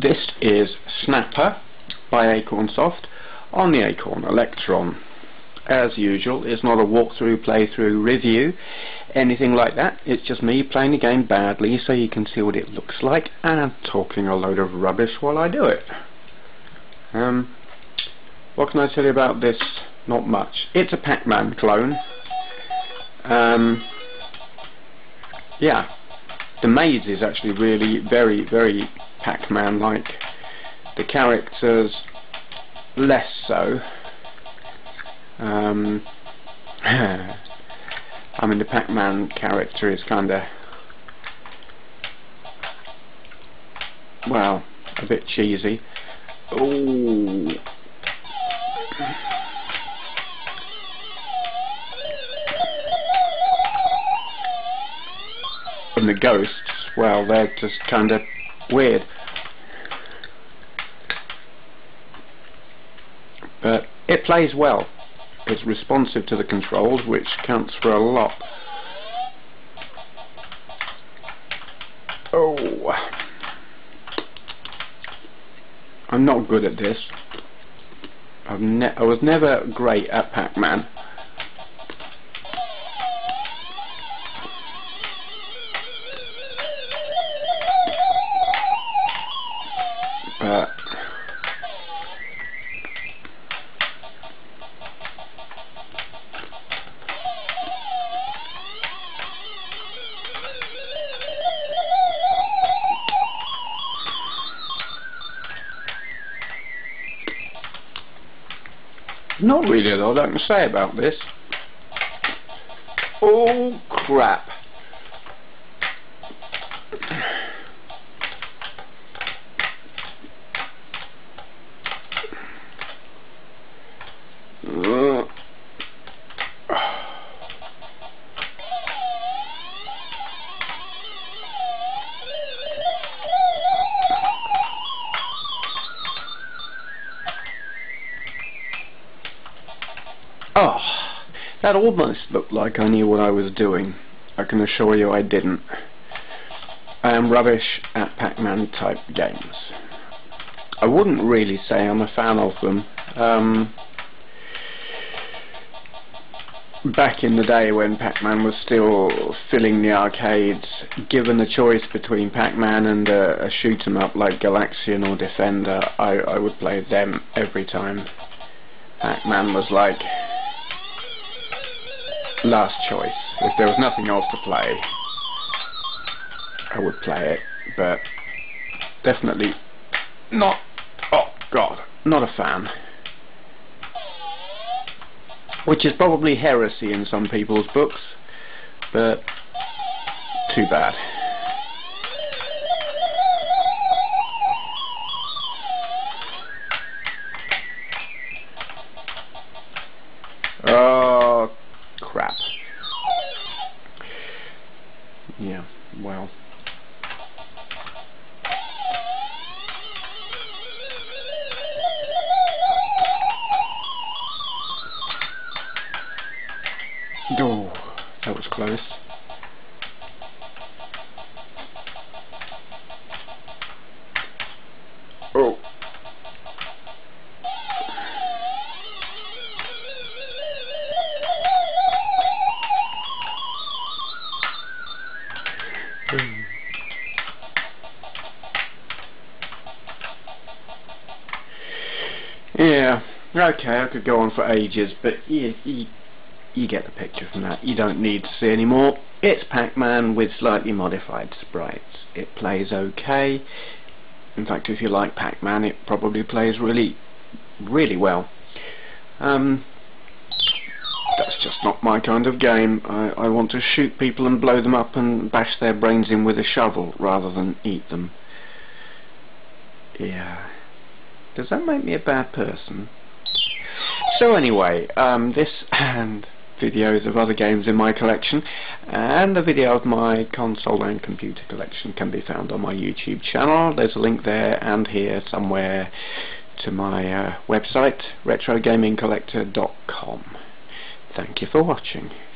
This is Snapper by Acornsoft on the Acorn Electron. As usual, it's not a walkthrough, playthrough, review, anything like that. It's just me playing the game badly so you can see what it looks like and talking a load of rubbish while I do it. What can I tell you about this? Not much. It's a Pac-Man clone. Yeah, the maze is actually really very Pac-Man like. The characters less so. I mean, the Pac-Man character is kind of, well, a bit cheesy. Ooh. And the ghosts, well, they're just kind of weird. But it plays well. It's responsive to the controls, which counts for a lot. Oh, I'm not good at this. I was never great at Pac-Man. But not really a lot I can say about this. Oh crap. Oh, that almost looked like I knew what I was doing. I can assure you I didn't. I am rubbish at Pac-Man type games. I wouldn't really say I'm a fan of them. Back in the day when Pac-Man was still filling the arcades, given the choice between Pac-Man and a shoot 'em up like Galaxian or Defender, I would play them every time. Pac-Man was like last choice. If there was nothing else to play, I would play it, but definitely not, oh god, not a fan. Which is probably heresy in some people's books, but too bad. Yeah, well. Oh, that was close. Oh. Yeah, okay, I could go on for ages, but you get the picture from that. You don't need to see any more. It's Pac-Man with slightly modified sprites. It plays okay. In fact, if you like Pac-Man, it probably plays really well. That's just not my kind of game. I want to shoot people and blow them up and bash their brains in with a shovel rather than eat them. Yeah. Does that make me a bad person? So anyway, this and videos of other games in my collection and a video of my console and computer collection can be found on my YouTube channel. There's a link there and here somewhere to my website, retrogamingcollector.com. Thank you for watching.